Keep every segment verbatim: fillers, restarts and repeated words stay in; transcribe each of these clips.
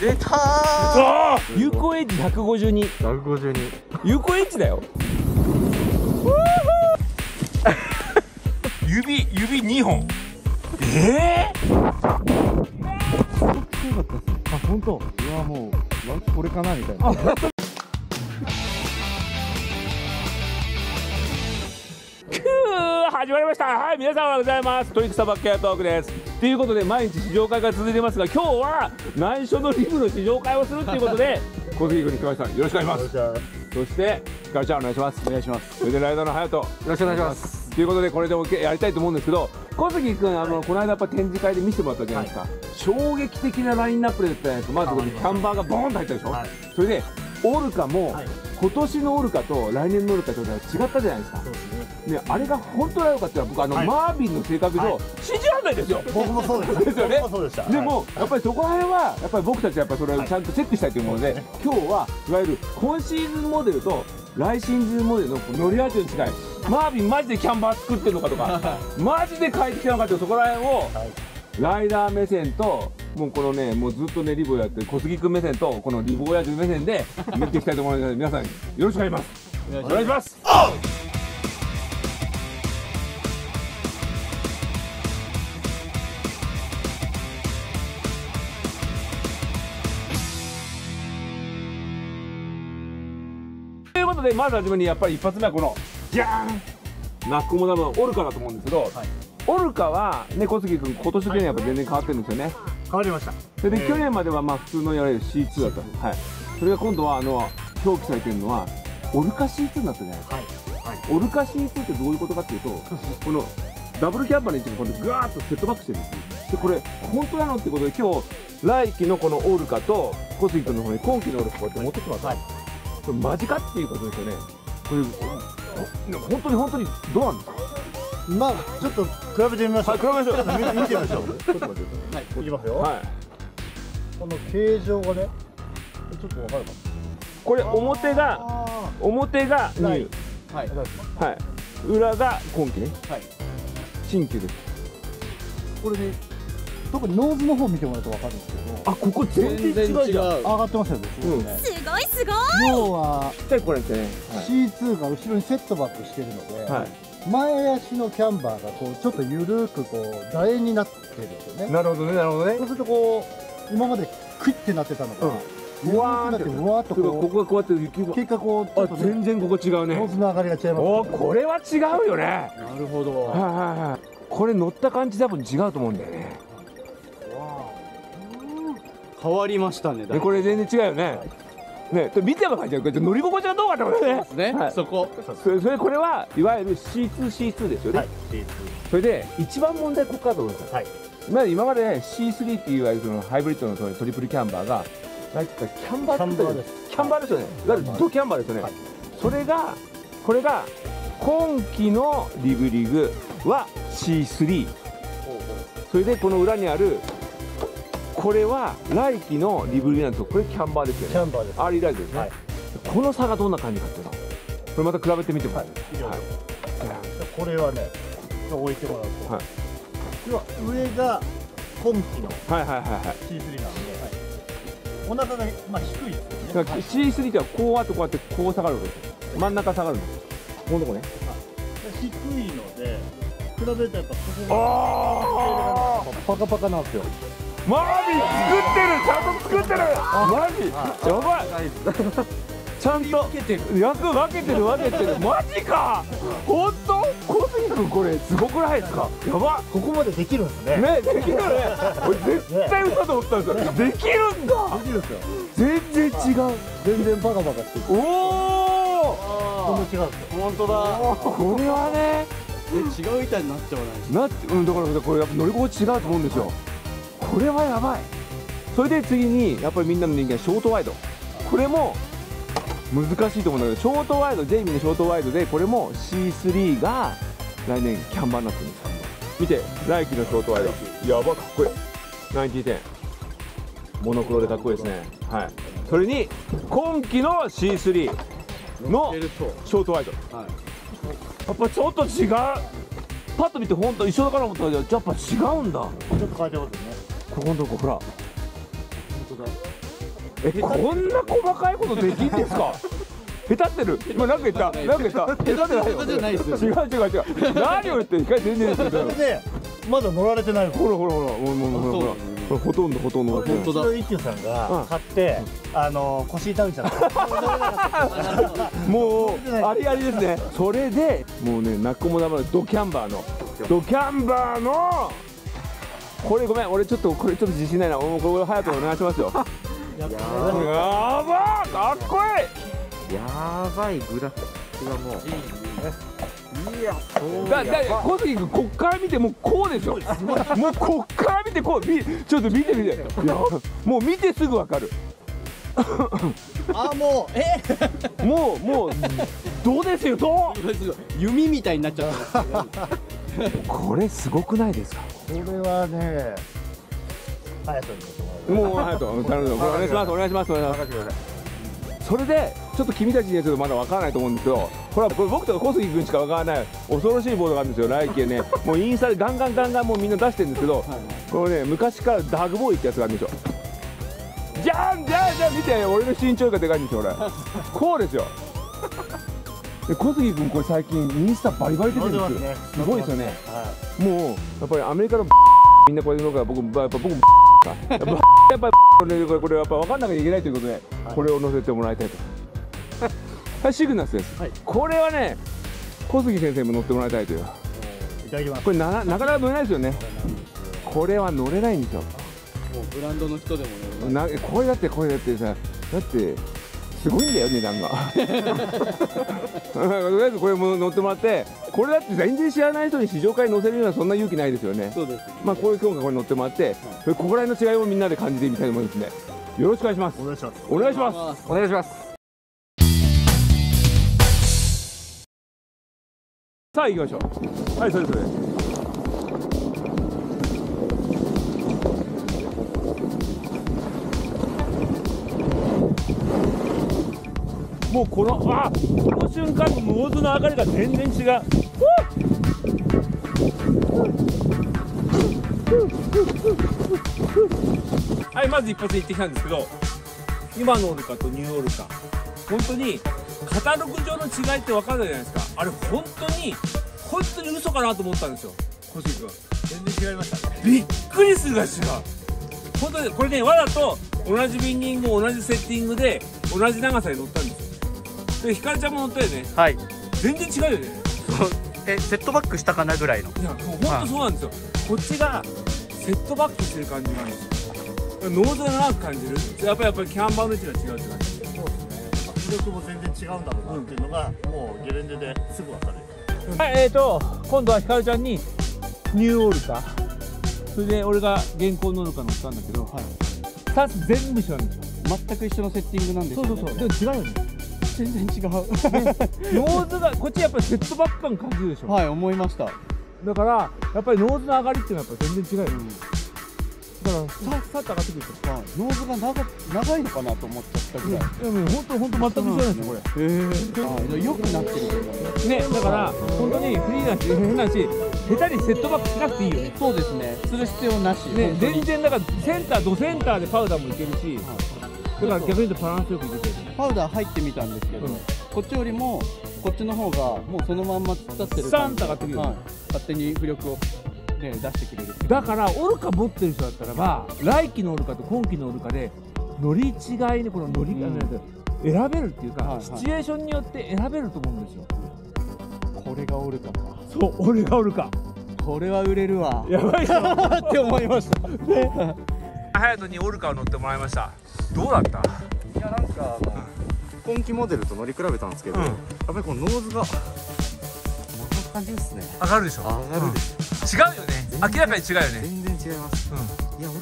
出たー、有効エッジひゃくごじゅうに、ひゃくごじゅうに有効エッジだよ指指にほん、えーあ、本当。うわ、もうこれかなみたいな。始まりました。はい、皆さんおはようございます。トリックサバケアトークです。ということで毎日試乗会が続いてますが、今日は内緒のリブの試乗会をするということで、小杉君、ひかりさんよろしくお願いします。そしてひかりちゃんお願いします。お願いします。それでライダーの隼人よろしくお願いします。ということでこれで OK やりたいと思うんですけど。小杉君、あのこの間やっぱ展示会で見せてもらったじゃないですか、はい、衝撃的なラインナップでしたじゃないですか。まずこのキャンバーがボーンと入ったでしょ、はい、それでオルカも、はい、今年のオルカと来年のオルカと違ったじゃないですか。そうですね。ね、あれが本当なのかっていうのは僕あの、はい、マービンの性格上、はい、信じられないですよ。僕もそうでしたですよね。僕もそうでした。でも、はい、やっぱりそこら辺はやっぱり僕たちはやっぱそれをちゃんとチェックしたいと思うので、はい、今日はいわゆる今シーズンモデルと来シーズンモデルの乗り味の違い、マービンマジでキャンバー作ってるのかとかマジで変えてきたのかっていう、そこら辺をライダー目線と、もうこのね、もうずっとねリボやってる小杉君目線とこのリボ親父目線で見ていきたいと思うので皆さんよろしくお願いします。お願いします。ということでまずはじめにやっぱり一発目はこのじゃーん、ナックも多分オルカだと思うんですけど、はい、オルカはね、小杉君、今年去年やっぱ全然変わってるんですよね。変わりました。それで去年まではまあ普通のいわゆる シーツー だったんです、はい、それが今度はあの表記されてるのはオルカ シーツー になったじゃないですか、はいはい、オルカ シーツー ってどういうことかっていうとこのダブルキャンバーの位置がこれでガーッとセットバックしてるんですよ。でこれ本当なのってことで今日来期のこのオルカと小杉君の方に今期のオルカこうやって持ってきます、はい、これマジかっていうことですよね。これ本当に本当にどうなんですか。まあちょっと比べてみましょう。はい、比べましょう。見てみましょう。ちょっと待ってください。はい、いきますよ。はい。この形状がね、ちょっとわかるかな。これ表が表がニュー、はいはい、裏が今期ね、はい、新旧です。これね、特にノーズの方見てもらうとわかるんですけど、あ、ここ全然違うじゃん。上がってますよね。すごいすごい。要はぴったりこれですね。シーツー が後ろにセットバックしてるので、前足のキャンバーがこうちょっとゆるくこう楕円になってるんですよね。なるほどね、なるほどね。そうするとこう今までクイってなってたのが、うわーってうわーっとこうここがこうやって結果こう、あ、全然ここ違うね。ノーズの上がりが違います。お、これは違うよね。なるほど。はいはいはい。これ乗った感じ多分違うと思うんだよね。変わりましたね。これ全然違うよね。ね、見てもらっちゃうけど乗り心地がどうかってことですね。そこ。それ、それこれはいわゆる シーツーシーツー ですよね。はい。それで一番問題ここかと思います。はい。まあ今までね シースリー っていういわゆるそのハイブリッドのそのトリプルキャンバーが、なんかキャンバーです。キャンバーですよね。いわゆるドキャンバーですよね。それがこれが今期のリブリグは シースリー。それでこの裏にある。これは来期のリブリーなんですけど、これキャンバーですよね。キャンバーです。アーリーライズですね。この差がどんな感じかっていうのこれまた比べてみてもらえる。はい。これはね、置いてもらうと。はい。要は上が今期の シースリー なので、お腹がまあ低いですよね。シースリー ってはこうあとこうやってこう下がるわけです。真ん中下がるんです。ここのとこね。低いので比べるとやっぱここがパカパカなんですよ。マービン作ってる、ちゃんと作ってる、マジやばい、ちゃんと役分けてる分けてる、マジか、本当小杉君これすごくないですか、やば、ここまでできるんですね、ね、できるね、俺絶対嘘だと思ったんですよ、できるんだ、できるんですよ、全然違う、全然バカバカしてる、おお、ここも違うんですよ、本当だ、これはね、違う板になっちゃわないですか、なって、うん、だからこれやっぱ乗り心地違うと思うんですよ。これはやばい。それで次にやっぱりみんなの人間はショートワイド、これも難しいと思うんだけど、ショートワイドジェイミーのショートワイドでこれも シースリー が来年キャンバーになってるんです。見て来期のショートワイドやば、かっこいい、きゅうじゅうてんモノクロでかっこいいですね。はい、それに今期の シースリー のショートワイド、やっぱちょっと違う、パッと見て本当一緒だから思ったけどやっぱ違うんだ。ちょっと変えてますね。ここのとこ、ほらえ、こんな細かいことできんですか。下手ってる。今なんか言った。なんか言った。下手じゃないですよ。違う違う違う。何を言ってる。控え全然ですけど。まだ乗られてない。ほらほらほら。ほらほら。ほとんどほとんど。本当だ。うちの一休さんが買ってあの腰痛めちゃった。もうありありですね。それでもうね、泣く子も黙るドキャンバーのドキャンバーのこれごめん。俺ちょっとこれちょっと自信ないな。もうこれ早くお願いしますよ。やばー、かっこいい。やばいグラフがもういや、そうだ。だ小杉君、こっから見てもうこうでしょ。もうこっから見てこう、ちょっと見て見て、もう見てすぐわかる。あ、もうえもうもうどうですよ、どう弓みたいになっちゃった。これすごくないですか。これはね、あやとにもうはいと頼むよ。お願いしますお願いしますお願いします。それでちょっと君たちにはちょっとまだわからないと思うんですけど、ほらこれ僕と小杉君しかわからない恐ろしいボードがあるんですよ。来季ね、もうインスタでガンガンガンガンもうみんな出してるんですけど、これね昔からダグボーイってやつがあるんですよ。じゃんじゃんじゃん見て、俺の身長がでかいんですよ。俺こうですよ。小杉君これ最近インスタバリバリ出てるんですよ。すごいですよね。もうやっぱりアメリカのみんなこれのから僕やっぱ僕やっぱやっぱこれやっぱ分かんなきゃいけないということで、これを載せてもらいたいと。はい、シグナスです。これはね、小杉先生も乗ってもらいたいという。いただきます。これななかなか乗れないですよね。これは乗れないんですよ。もうブランドの人でもな、これだってこれだってさ、だってすごいんだよ値段が。とりあえずこれも乗ってもらって、これだって全然知らない人に試乗会に乗せるようなそんな勇気ないですよね。そうです。まあこういう今日がこれ乗ってもらって、ここら辺の違いをみんなで感じてみたいと思いますね。よろしくお願いします。お願いします。お願いします。お願いします。さあ行きましょう。はい、それそれ。もうこのあこの瞬間のノーズの上がりが全然違う。はい、まず一発で行ってきたんですけど、今のオルカとニューオルカ、本当にカタログ上の違いって分かんないじゃないですか。あれ本当に本当に嘘かなと思ったんですよ。小杉君全然違いましたね。びっくりするが違う。本当にこれね、わざと同じビンディングを同じセッティングで同じ長さで乗ったんですよ。で、ひかるちゃんも乗ったよね。はい。全然違うよね。え、セットバックしたかなぐらいの。いや、もう本当そうなんですよ。こっちがセットバックしてる感じなんですよ。ノーズが長く感じる。やっぱりやっぱりキャンバーの位置が違うって感じ。そうですね。迫力も全然違うんだろうなっていうのが、うん、もうゲレンデですぐ分かる。はい、えっと今度はひかるちゃんにニューオルカ、それで俺が現行のオルカ乗ったんだけど、はい、ふたつ全部一緒なんですよ。全く一緒のセッティングなんですよね。そうそうそう。でも違うよね。全然違う。ノーズがこっちやっぱりセットバック感感じるでしょ。はい、思いました。だからやっぱりノーズの上がりっていうのはやっぱ全然違うよ、うん、だからささっと上がってくるでしょ。はい、ノーズが長長いのかなと思っちゃったぐらい、うん、でも本当本当全く一緒なんですよこれ。へえ、よくなってるね。だから本当にフリーなしフリーなし下手にセットバックしなくていいよね。そうですね、する必要なしね。全然だからセンタードセンターでパウダーもいけるし、はい、だから逆に言うとバランスよくいけてる。パウダー入ってみたんですけど、うん、こっちよりもこっちの方がもうそのまんま突っ立ってる感じ、はい、勝手に浮力を、ね、出してくれる。だからオルカ持ってる人だったらば来季のオルカと今季のオルカで乗り違いでこの乗り、うん、選べるっていうか、はい、はい、シチュエーションによって選べると思うんですよ。これがオルカか。そう、俺がオルカ。これは売れるわ。やばいって思いました。隼人にオルカを乗ってもらいました。どうだった？いや、なんか今季モデルと乗り比べたんですけど、うん、やっぱりこのノーズがこんな感じですね。上がるでしょ。上がるでしょ。うん、違うよね。明らかに違うよね。全然違います。うん、いや、俺は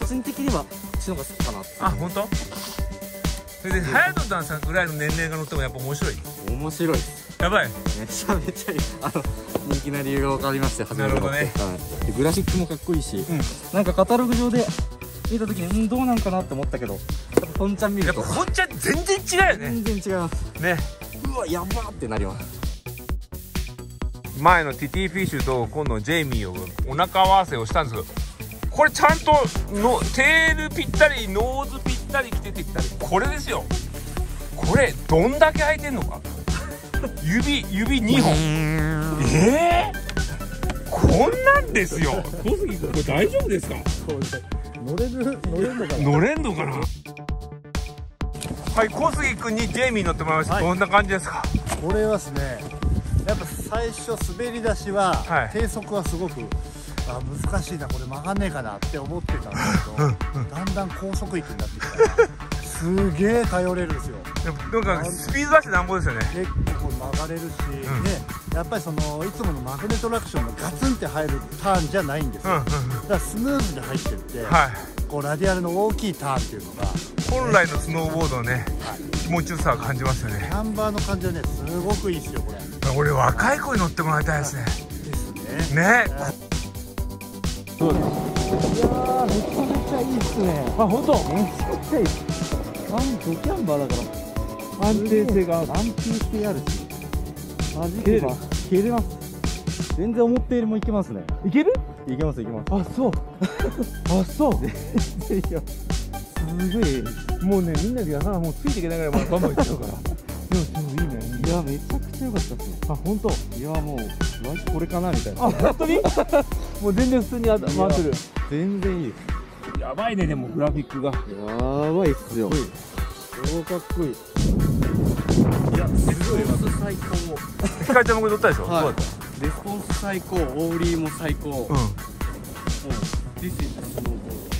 個人的にはこっちの方が好きかなって。あ、本当？それで隼人さんぐらいの年齢が乗ってもやっぱ面白い。面白い。やばい。めちゃめちゃいい。あの人気な理由がわかりまして。なるほどね。でグラフィックもかっこいいし、うん、なんかカタログ上で見た時に、うん、どうなんかなって思ったけど。ホンちゃん見るとやっぱホンちゃん全然違うよね。全然違いますね。うわ、やばーってなります。前のティティフィッシュと今度ジェイミーをお腹合わせをしたんですけど、これちゃんとのテールぴったり、ノーズぴったり着ててきたり、これですよ。これどんだけ開いてんのか。指指にほん。ええー、こんなんですよ。小杉君、これ大丈夫ですか？乗れる乗れるのかな。乗れんのかな。はい、小杉君にジェイミー乗ってもらいました。はい、どんな感じですか？これはですね、やっぱ最初滑り出しは、はい、低速はすごく。あ、難しいな、これ曲がんねえかなって思ってたんですけど、だんだん高速域になってきたらすげえ頼れるんですよ。なんかスピード出してなんぼですよね。結構曲がれるし、うん、ね、やっぱりそのいつものマグネトラクションのガツンって入るターンじゃないんですよ。だからスムーズに入ってって、はい、こうラディアルの大きいターンっていうのが本来のスノーボードのね、はい、気持ちよさを感じますよね。ナンバーの感じはね、すごくいいですよ。これ俺若い子に乗ってもらいたいですね。ですね。ね、えーいやー、めちゃめちゃいいっすね。あ、本当。めちゃくちゃいい。あん、ドキャンバーだから。安定性が。安定性あるし。味切れば。切れます。全然思ったよりもいけますね。いける？いけます、いけます。あ、そう。あ、そう。全然いや。すごい。もうね、みんなでやさな、もうついていけないから、まあ、頑張ってるから。いや、でもいいね。いや、めちゃくちゃ良かったっすね。あ、本当。いや、もう、これかなみたいな。あ、本当に？もう全然普通に回ってる。全然いい。やばいね、でもグラフィックが。やばいっすよ。超かっこいい。いや、レスポンス最高。ひかりちゃんもこれ撮ったでしょ。レスポンス最高、オーリーも最高。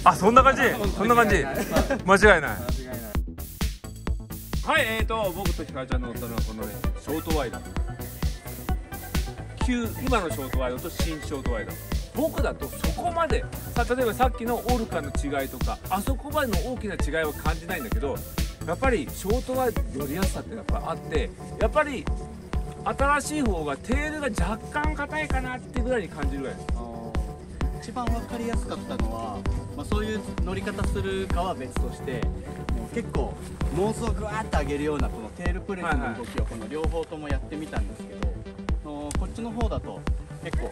あ、そんな感じ。そんな感じ。間違いない。はい、えーと、僕とひかりちゃんの乗ったこのね、ショートワイド。旧、今のショートワイドと新ショートワイド。僕だとそこまでさ、例えばさっきのオルカの違いとか、あそこまでの大きな違いは感じないんだけど、やっぱりショートワイド乗りやすさってやっぱあって、やっぱり新しい方がテールが若干硬いかなってぐらいに感じるぐらいです。一番分かりやすかったのは、まあ、そういう乗り方するかは別として、もう結構ノーズをグワーッと上げるようなこのテールプレスの動きをこの両方ともやってみたんですけど、こっちの方だと結構。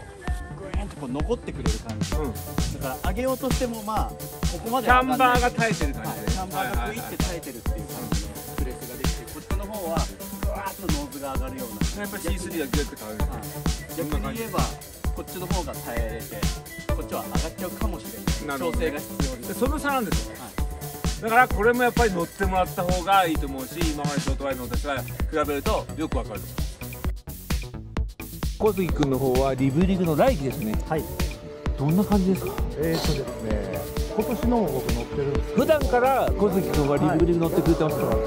こう残ってくれる感じ、うん、だから上げようとしても、まあここまでキャンバーが耐えてる感じで、キャンバーがグイって耐えてるっていう感じのプレスができて、こっちの方はグワーッとノーズが上がるような、やっぱり シースリー はギュッと変わる。逆に言えばこっちの方が耐えれて、こっちは上がっちゃうかもしれない。調整が必要で、その差なんですよね。だからこれもやっぱり乗ってもらった方がいいと思うし、今までショートワイドの私は比べるとよくわかる。小杉君の方はリブリグの来季ですね。はい。どんな感じですか？えっとですね、今年のも僕乗ってるんですけど。普段から小杉君はリブリグ乗ってくれてますから。はい、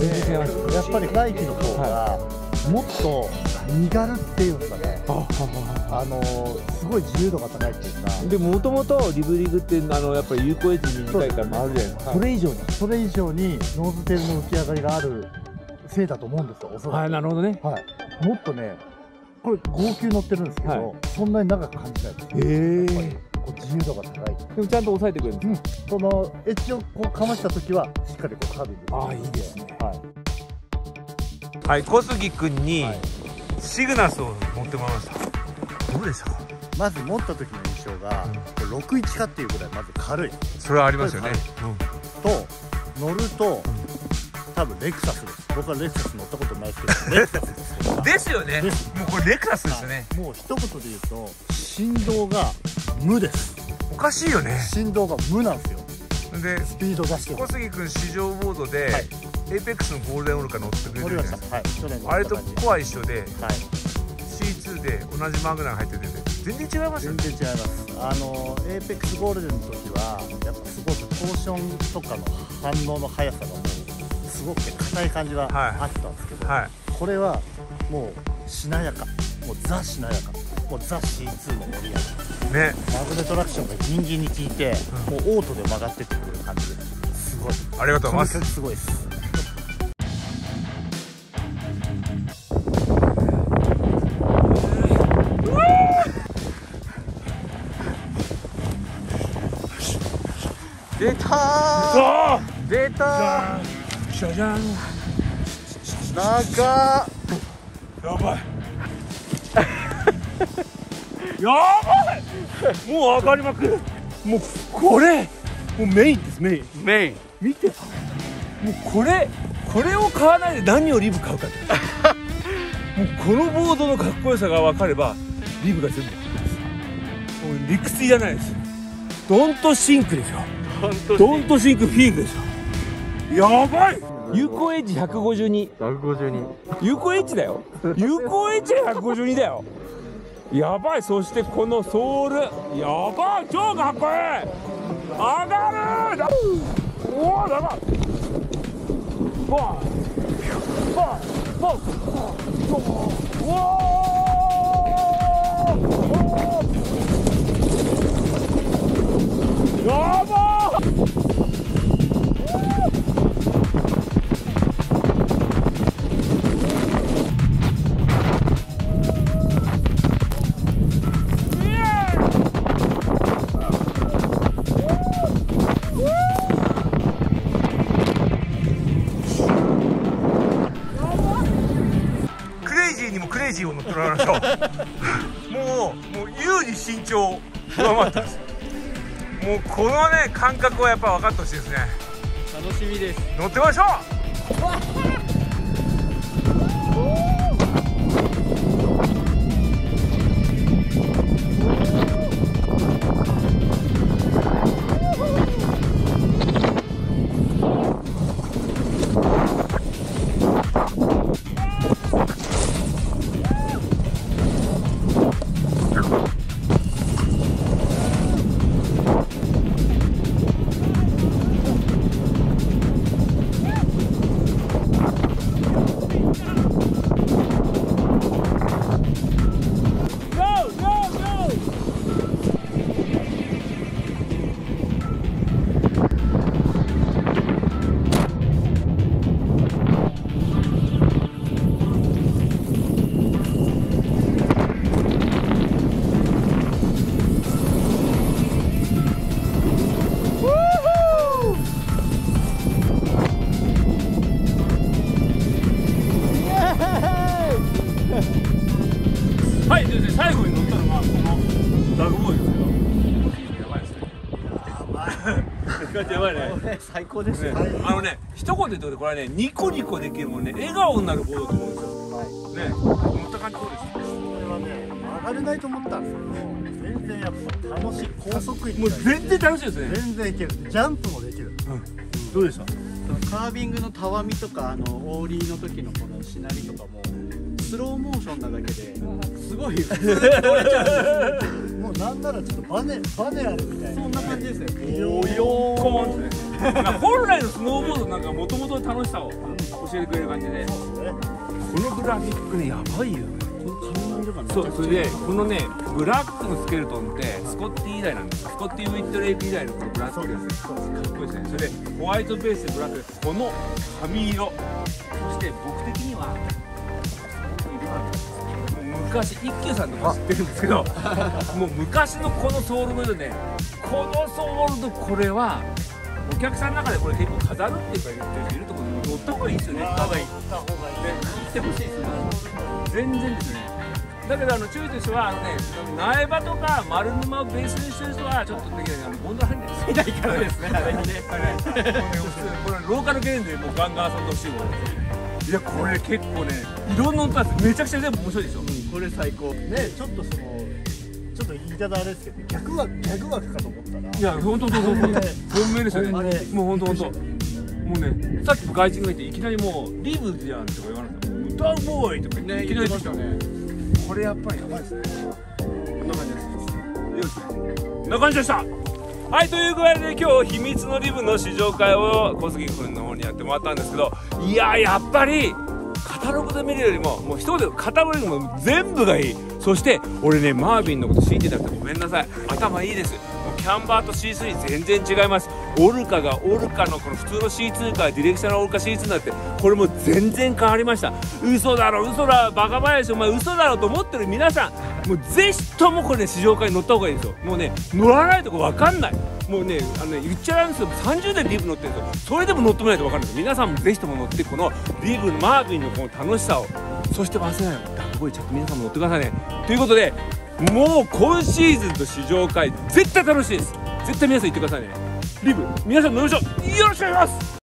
全然違います。やっぱり来季の方が、はい、もっと身軽っていうんですかね。あのー、すごい自由度が高いっていうか。でも元々リブリグってあのやっぱり有効エッジ短いからもあるじゃないですか。それ以上にそれ以上にノーズテールの浮き上がりがあるせいだと思うんですよ。おそらく。はい、なるほどね。はい。もっとね。これ号泣乗ってるんですけど、はい、そんなに長く感じないです。やっぱりこう自由度が高い。でもちゃんと抑えてくれるんです。うん、そのエッジをこうかました時はしっかりこうカービング。ああ、いいですね。はい。はい、小杉君にシグナスを持ってもらいました。どうでしたか？まず持った時の印象がろくじゅういちかっていうぐらいまず軽い。それはありますよね。うん、と乗ると多分レクサスです。僕はレクサス乗ったことないですけど、レクサスです。ですよね。もうこれレクサスですよね。もう一言で言うと振動が無です。おかしいよね。振動が無なんですよ。でスピード出してる。小杉君試乗ボードでエイペックスのゴールデンオルカ乗ってくれてるじゃないですか。はい。去年のあれとコア一緒で、シーツー で同じマグナが入ってて全然違いますよね。全然違います。あのエイペックスゴールデンの時はやっぱすごくトーションとかの反応の速さがもう。すごく硬い感じはあったんですけど、はいはい、これはもうしなやか、もうザしなやか、もうザ シーツー の乗り上げ、ね、マグネトラクションがギンギンに効いて、うん、もうオートで曲がってってくる感じで、すごい。ありがとうございます。すごいです。出たー。出たー。じゃじゃん。長っ。やばい。やばい。もう上がりまくる。もうこれもうメインです。メインメイン見てた。もうこれこれを買わないで何をリブ買うかもうこのボードのかっこよさが分かればリブが全部もう理屈いらないです。ドントシンクですよ。ドントシンクフィールですよ。やばい。有効エッジひゃくごじゅうに、ひゃくごじゅうに有効エッジだよ。有効エッジがひゃくごじゅうにだよ。やばい。そしてこのソールやばい。超かっこいい。上がる。おおやばい。ボンボンボンボンボン。おおやばい。を乗ってもらいましょう。もうもう優に身長を上回ってます。もうこのね感覚はやっぱ分かってほしいですね。楽しみです。乗ってみましょう。最高ですね。あのね、一言で言うとこれね、ニコニコできるもんね、笑顔になるボードと思うんですよ。ね、乗った感じどうですか。これはね、曲がれないと思ったんですけど、全然やっぱ楽しい。高速いもう全然楽しいですね。全然いける。ジャンプもできる。どうでした。カービングのたわみとか、あのオーリーの時のこのしなりとかも、スローモーションなだけですごい。もうなんならちょっとバネバネあるみたいな。そんな感じですね。よよコーンってね。本来のスノーボードなんかもともと楽しさを教えてくれる感じで、このグラフィックね、やばいよね。そう、それでこのねブラックのスケルトンってスコッティ以来なんです。スコッティ・ウィットレイク以来のこのブラックですね。かっこいいですね。それでホワイトベースでブラックです。この髪色、そして僕的には昔一休さんとか知ってるんですけど、もう昔のこのソールの色ね、このソールのこれはお客さんの中でこれ結構飾るっていうか言ってる人いるところで乗った方がいいですよね。乗った方がいい。乗った方がいい。ね、乗ってほしいですね。全然ですね。だけどあの注意としてはあのね、苗場とか丸沼をベースにしてる人はちょっとできない、あのボンドハンディーいないからですね。これはローカルゲームでもうガンガン遊んでほしいものですよね。いやこれ結構ね、いろんな音です。めちゃくちゃ全部面白いでしょ。うん、これ最高。ね、ちょっとその。ちょっと言い方あれですけど、逆は逆枠かと思ったら。いや、本当、本当、本当、本命ですよね。もう本当、本当。もうね、さっきも外人がいて、いきなりもう、リブじゃんとか言われて、歌うボーイとか、ね、いきなり来たね。これやっぱりやばいですね。こんな感じです。よし。こんな感じでした。はい、という具合で、今日秘密のリブの試乗会を小杉君の方にやってもらったんですけど。いや、やっぱり。カタログで見るよりも、もう一言でカタログよりも全部がいい。そして俺ね、マーヴィンのこと信じてなくてごめんなさい。頭いいです。もうキャンバーと シースリー 全然違います。オルカがオルカのこの普通の シーツー からディレクションのオルカ シーツー になって、これも全然変わりました。嘘だろ嘘だろバカ林お前嘘だろと思ってる皆さん、もうぜひともこれね、試乗会に乗った方がいいですよ。もうね、乗らないとこ分かんない。もうね、あのね言っちゃうんですよ。さんじゅうねんリブ乗ってるんですよ。それでも乗ってもらえないと分かんないです。皆さんもぜひとも乗って、このリブのマーヴィンのこの楽しさを、そして忘れないのダブボイチャップ、皆さんも乗ってくださいね。ということで、もう今シーズンと試乗会絶対楽しいです。絶対皆さん行ってくださいね。リブ皆さん飲みましょう。よろしくお願いします。